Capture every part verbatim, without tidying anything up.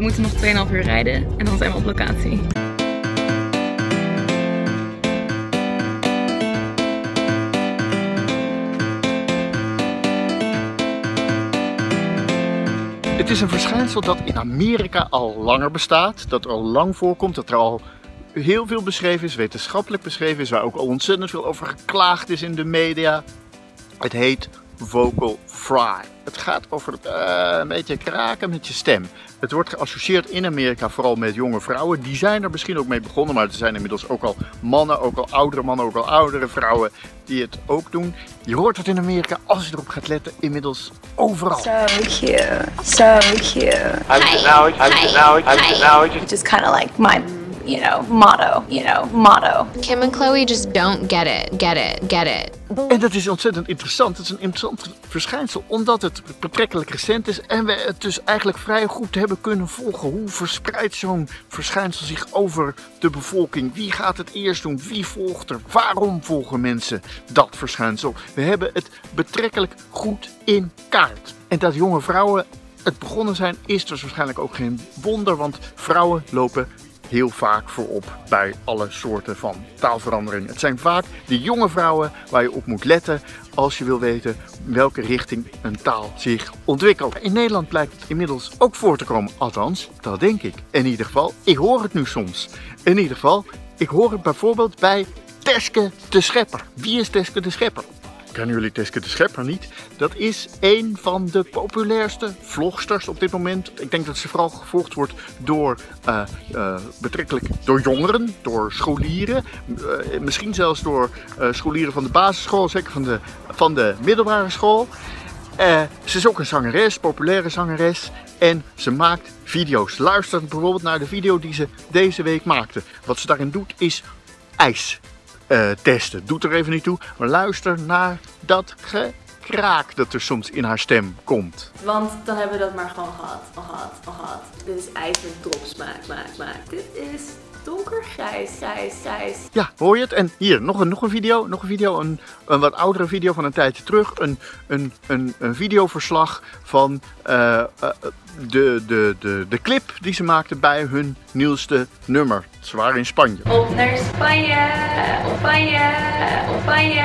We moeten nog tweeënhalf uur rijden en dan zijn we op locatie. Het is een verschijnsel dat in Amerika al langer bestaat, dat er al lang voorkomt, dat er al heel veel beschreven is, wetenschappelijk beschreven is, waar ook al ontzettend veel over geklaagd is in de media. Het heet vocal fry. Het gaat over het, uh, een beetje kraken met je stem. Het wordt geassocieerd in Amerika vooral met jonge vrouwen. Die zijn er misschien ook mee begonnen, maar er zijn inmiddels ook al mannen, ook al oudere mannen, ook al oudere vrouwen die het ook doen. Je hoort het in Amerika, als je erop gaat letten, inmiddels overal. So cute, so cute. I'm just now, I'm just now, I'm just now. It's just kind of like my, you know, motto, you know, motto. Kim en Chloe just don't get it, get it, get it. En dat is ontzettend interessant. Het is een interessant verschijnsel, omdat het betrekkelijk recent is en we het dus eigenlijk vrij goed hebben kunnen volgen. Hoe verspreidt zo'n verschijnsel zich over de bevolking? Wie gaat het eerst doen? Wie volgt er? Waarom volgen mensen dat verschijnsel? We hebben het betrekkelijk goed in kaart. En dat jonge vrouwen het begonnen zijn, is dus waarschijnlijk ook geen wonder, want vrouwen lopen heel vaak voorop bij alle soorten van taalverandering. Het zijn vaak de jonge vrouwen waar je op moet letten als je wil weten in welke richting een taal zich ontwikkelt. In Nederland blijkt het inmiddels ook voor te komen. Althans, dat denk ik. In ieder geval, ik hoor het nu soms. In ieder geval, ik hoor het bijvoorbeeld bij Teske de Schepper. Wie is Teske de Schepper? Kennen jullie Teske de Schepper niet? Dat is een van de populairste vlogsters op dit moment. Ik denk dat ze vooral gevolgd wordt door, uh, uh, betrekkelijk door jongeren, door scholieren. Uh, misschien zelfs door uh, scholieren van de basisschool, zeker van de, van de middelbare school. Uh, ze is ook een zangeres, populaire zangeres. En ze maakt video's. Luister bijvoorbeeld naar de video die ze deze week maakte. Wat ze daarin doet is ijs. Uh, testen. Doet er even niet toe, maar luister naar dat gekraak dat er soms in haar stem komt. Want dan hebben we dat maar gewoon gehad, al gehad, al gehad. Dit is ijs met dropsmaak, maak, maak. Dit is donkergrijs, grijs, grijs. Ja, hoor je het? En hier, nog een, nog een video, nog een video, een, een wat oudere video van een tijdje terug. Een, een, een, een videoverslag van uh, uh, de, de, de, de clip die ze maakten bij hun nieuwste nummer. Ze waren in Spanje. Op naar Spanje, op Spanje, op Spanje.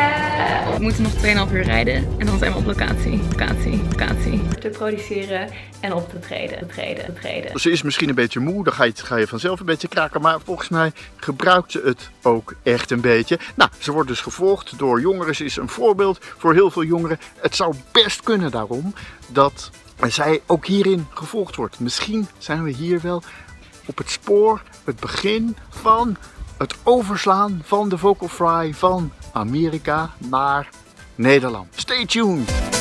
We moeten nog tweeënhalf uur rijden en dan zijn we op locatie, locatie, locatie. Te produceren en op te treden, te treden, te treden. Ze is misschien een beetje moe, dan ga je, ga je vanzelf een beetje kraken, maar volgens mij gebruikt ze het ook echt een beetje. Nou, ze wordt dus gevolgd door jongeren. Ze is een voorbeeld voor heel veel jongeren. Het zou best kunnen daarom dat zij ook hierin gevolgd wordt. Misschien zijn we hier wel op het spoor, het begin van het overslaan van de vocal fry van Amerika naar Nederland. Stay tuned!